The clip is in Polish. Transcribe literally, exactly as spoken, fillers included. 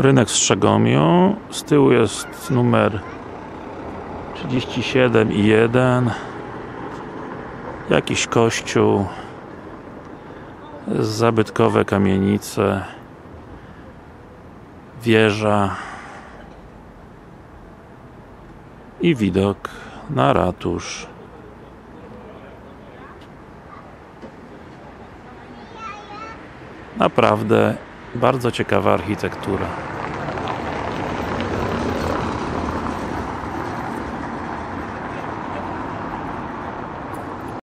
rynek w Strzegomiu, z tyłu jest numer trzydzieści siedem i jeden, jakiś kościół, zabytkowe kamienice, wieża i widok na ratusz. Naprawdę bardzo ciekawa architektura.